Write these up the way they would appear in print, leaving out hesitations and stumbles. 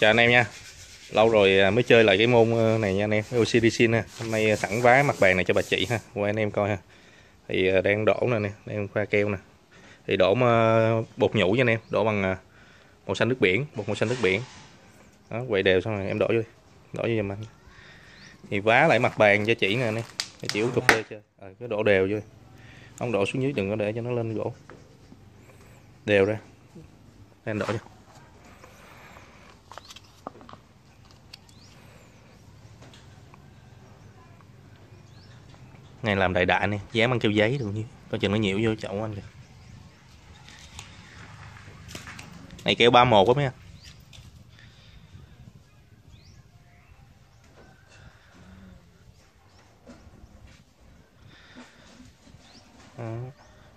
Chào anh em nha, lâu rồi mới chơi lại cái môn này nha anh em, OCDC ha. Hôm nay sẵn vá mặt bàn này cho bà chị ha, qua anh em coi ha. Thì đang đổ nè, đang pha keo nè. Thì đổ bột nhũ nha anh em, đổ bằng màu xanh nước biển, bột màu xanh nước biển. Đó, quậy đều xong rồi em đổ vô đi, đổ vô giùm anh. Thì vá lại mặt bàn cho chị nè anh em, chị uống cà phê chơi, cứ đổ đều vô. Không đổ xuống dưới đừng có để cho nó lên gỗ. Đều ra, em đổ vô. Này làm đại đại này, dám ăn keo giấy được nhiêu, coi chừng nó nhiễu vô chậu anh kìa. Này keo 31 quá mấy anh.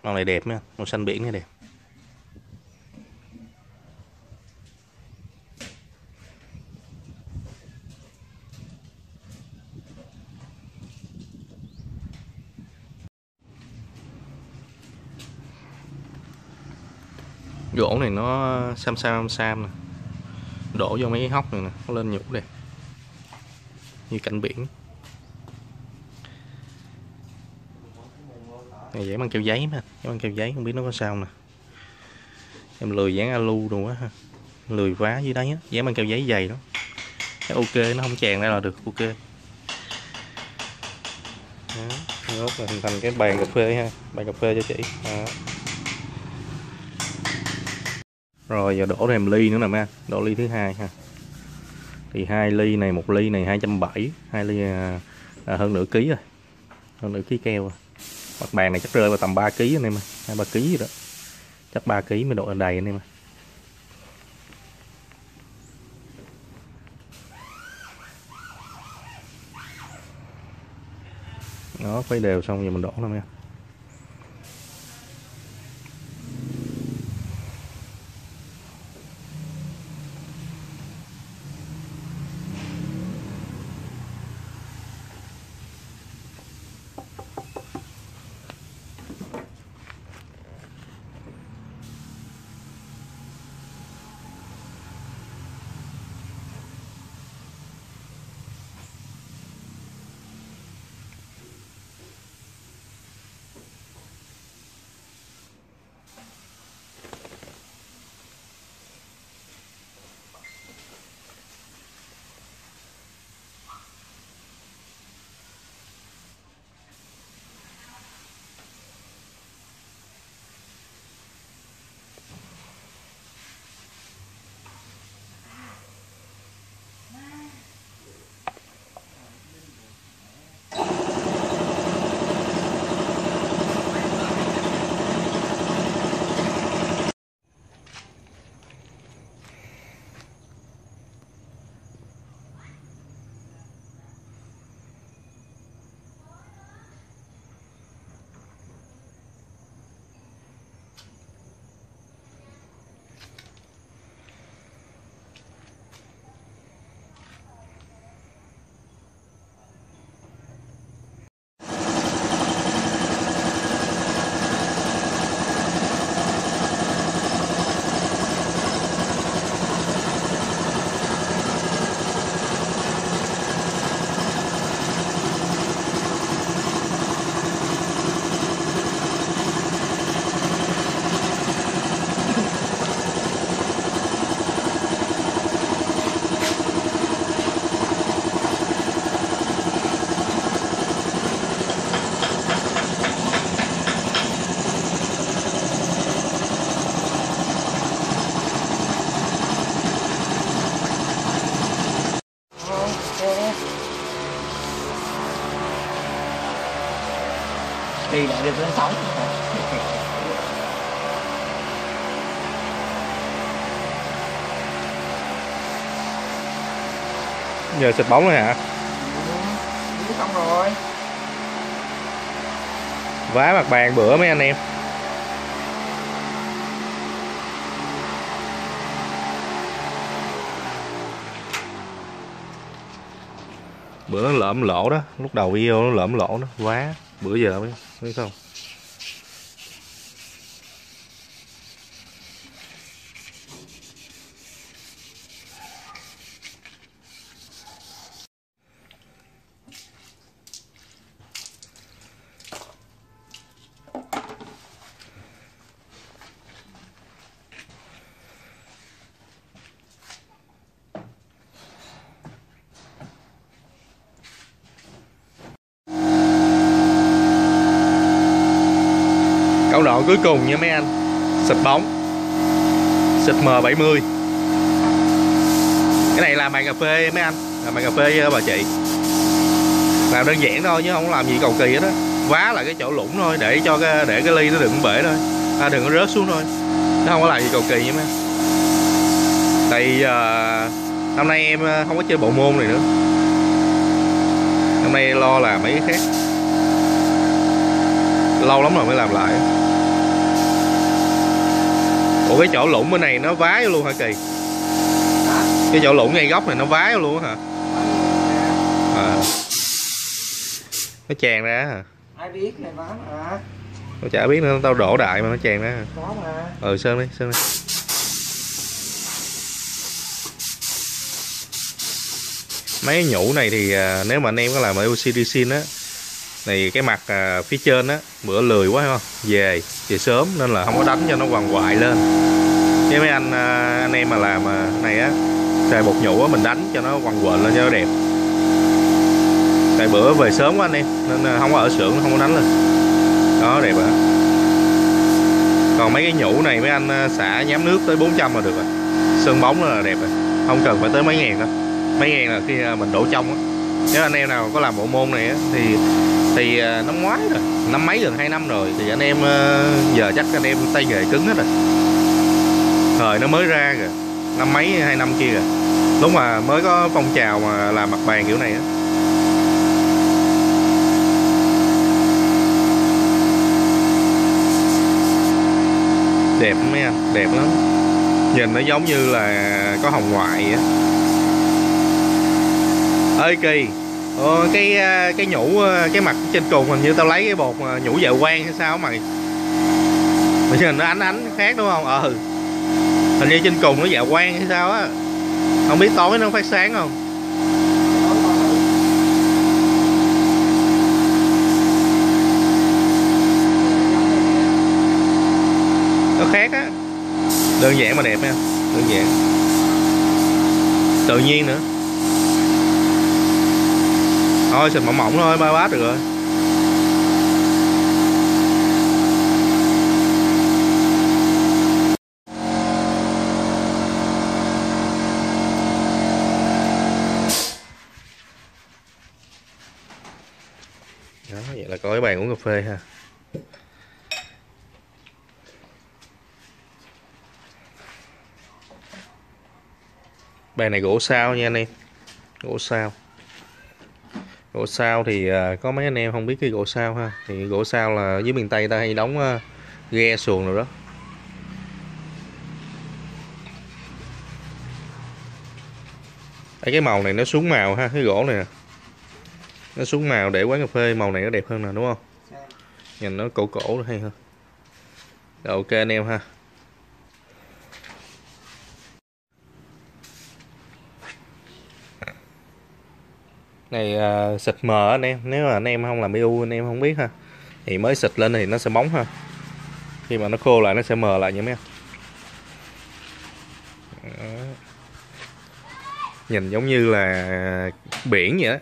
Màu này đẹp mấy anh, màu xanh biển này đẹp. Gỗ này nó sam nè, đổ vô mấy cái hốc này nè, nó lên nhũ đây như cảnh biển này, dễ bằng keo giấy mà, dễ bằng keo giấy không biết nó có sao nè, em lười dán alu đồ quá ha, lười vá dưới đấy á, dễ bằng keo giấy dày đó, cái ok nó không tràn ra là được, ok đó, là hình thành cái bàn cà phê ha, bàn cà phê cho chị đó. Rồi giờ đổ thêm ly nữa nè mấy anh, đổ ly thứ hai ha. Thì hai ly này, một ly này 270, hai ly hơn nửa ký rồi. Hơn nửa ký keo rồi. Mặt bàn này chắc rơi vào tầm 3 kg anh em ơi, 2-3 kg rồi đó. Chắc 3 kg mới đổ đầy anh em ơi. Nó khuấy đều xong giờ mình đổ nè mấy anh. Đi lại được lên sóng. Giờ xịt bóng rồi hả? Ừ, xong rồi. Vá mặt bàn bữa mấy anh em. Bữa nó lõm lỗ đó, lúc đầu video nó lõm lỗ đó, vá bữa giờ mới thấy không. nội cuối cùng nha mấy anh. Xịt bóng, xịt M70. Cái này là bàn cà phê mấy anh, là bàn cà phê bà chị. Làm đơn giản thôi chứ không làm gì cầu kỳ hết á. Vá là cái chỗ lũng thôi để cho cái, để cái ly nó đừng bể thôi, à, đừng có rớt xuống thôi. Nó không có làm gì cầu kỳ nha mấy anh. Tại vì năm nay em không có chơi bộ môn này nữa. Năm nay lo là mấy cái khác. Lâu lắm rồi mới làm lại. Ủa cái chỗ lũng bên này nó vá vô luôn hả Kỳ? Cái chỗ lũng ngay góc này nó vá vô luôn hả? À. Nó tràn ra hả? Ai biết này vá hả? Nó chả biết nữa, tao đổ đại mà nó tràn ra hả? Có mà. Ừ sơn đi, sơn đi. Mấy nhũ này thì nếu mà anh em có làm ở OCDC á thì cái mặt phía trên á bữa lười quá không về sớm nên là không có đánh cho nó hoàng hoại lên. Chứ mấy anh em mà làm này á xài bột nhũ á mình đánh cho nó hoàng quện lên cho nó đẹp. Tại bữa về sớm quá anh em nên không có ở xưởng không có đánh lên. Đó đẹp ạ. Còn mấy cái nhũ này mấy anh xả nhám nước tới 400 là được rồi. Sơn bóng là đẹp rồi. Không cần phải tới mấy ngàn đâu. Mấy ngàn là khi mình đổ trong á. Nếu anh em nào có làm bộ môn này á thì năm ngoái rồi, năm mấy gần 2 năm rồi thì anh em giờ chắc anh em tay nghề cứng hết rồi. Thời nó mới ra kìa, năm mấy 2 năm kia kìa. Lúc mà mới có phong trào mà làm mặt bàn kiểu này á. Đẹp mấy anh, đẹp lắm. Nhìn nó giống như là có hồng ngoại vậy á. Ơi Kỳ, cái nhũ cái mặt trên cùng hình như tao lấy cái bột nhũ dạ quang hay sao mày? Bây giờ nó ánh khác đúng không? Ừ. Hình như trên cùng nó dạ quang hay sao á. Không biết tối nó phát sáng không? Nó khác á. Đơn giản mà đẹp nha, đơn giản. Tự nhiên nữa. Thôi xịt mỏng mỏng thôi, ba bát được rồi. Đó, vậy là coi cái bàn uống cà phê ha. Bàn này gỗ sao nha anh em. Gỗ sao. Gỗ sao thì có mấy anh em không biết cái gỗ sao ha. Thì gỗ sao là dưới miền Tây ta hay đóng ghe xuồng rồi đó. Đấy, cái màu này nó xuống màu ha, cái gỗ này nè. Nó xuống màu để quán cà phê màu này nó đẹp hơn nè đúng không? Nhìn nó cổ cổ nó hay hơn. Rồi, ok anh em ha. Này xịt mờ anh em, nếu mà anh em không làm BU anh em không biết ha. Thì mới xịt lên thì nó sẽ bóng ha. Khi mà nó khô lại nó sẽ mờ lại nha mấy anh. Nhìn giống như là biển vậy đó.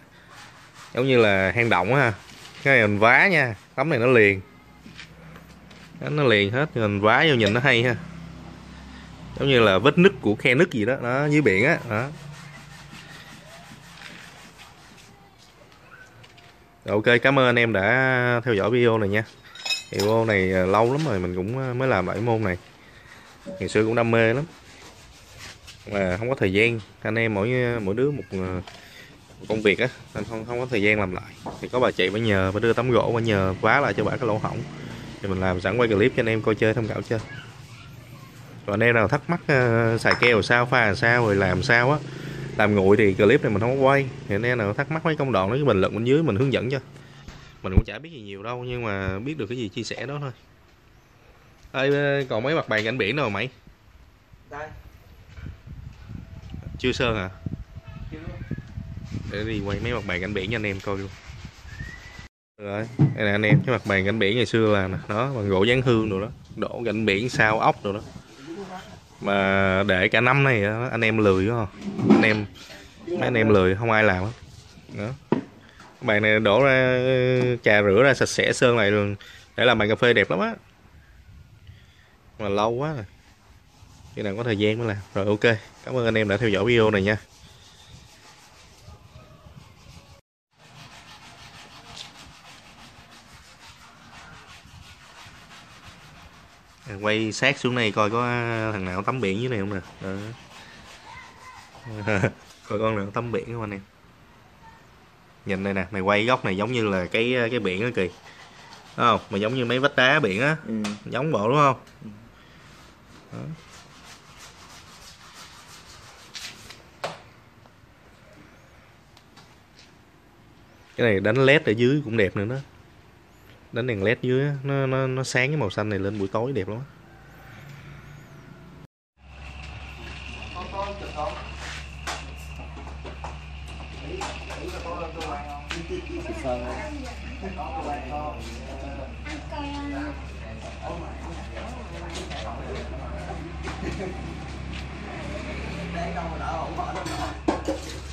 Giống như là hang động ha. Cái này mình vá nha, tấm này nó liền. Nó liền hết, mình vá vô nhìn nó hay ha. Giống như là vết nứt của khe nứt gì đó, đó dưới biển á, đó. Ok, cảm ơn anh em đã theo dõi video này nha. Video này lâu lắm rồi mình cũng mới làm lại môn này. Ngày xưa cũng đam mê lắm. Mà không có thời gian, anh em mỗi đứa một công việc á, anh không có thời gian làm lại. Thì có bà chị mới nhờ bà đưa tấm gỗ bà nhờ vá lại cho bà cái lỗ hổng. Thì mình làm sẵn quay clip cho anh em coi chơi tham khảo chơi. Rồi anh em nào thắc mắc xài keo sao, pha làm sao rồi làm sao á. Làm nguội thì clip này mình không có quay. Thì nên là thắc mắc mấy công đoạn đó cái bình luận bên dưới mình hướng dẫn cho. Mình cũng chả biết gì nhiều đâu nhưng mà biết được cái gì chia sẻ đó thôi. Ê, còn mấy mặt bàn cảnh biển đâu rồi mày? Đây. Chưa sơn hả? Chưa. Để đi quay mấy mặt bàn cảnh biển cho anh em coi luôn. Rồi, đây nè anh em, cái mặt bàn cảnh biển ngày xưa là nè, đó, bằng gỗ dán hương rồi đó, đổ cảnh biển sao ốc rồi đó. Mà để cả năm này anh em lười không? Anh em mấy anh em lười không ai làm hết. Đó. Bàn này đổ ra trà rửa ra sạch sẽ sơn lại rồi để làm bàn cà phê đẹp lắm á. mà lâu quá rồi, khi nào có thời gian mới làm. Rồi ok, cảm ơn anh em đã theo dõi video này nha. Quay sát xuống này coi có thằng nào tắm biển dưới này không nè. Coi con nào tắm biển không anh em. Nhìn đây nè, mày quay góc này giống như là cái biển đó kìa. Đúng không? Mà giống như mấy vách đá biển á. Ừ. Giống bộ đúng không? Ừ. Đó. Cái này đánh led ở dưới cũng đẹp nữa đó. Đánh đèn led dưới nó sáng cái màu xanh này lên buổi tối đẹp lắm. Để đâu mà đỡ ổn.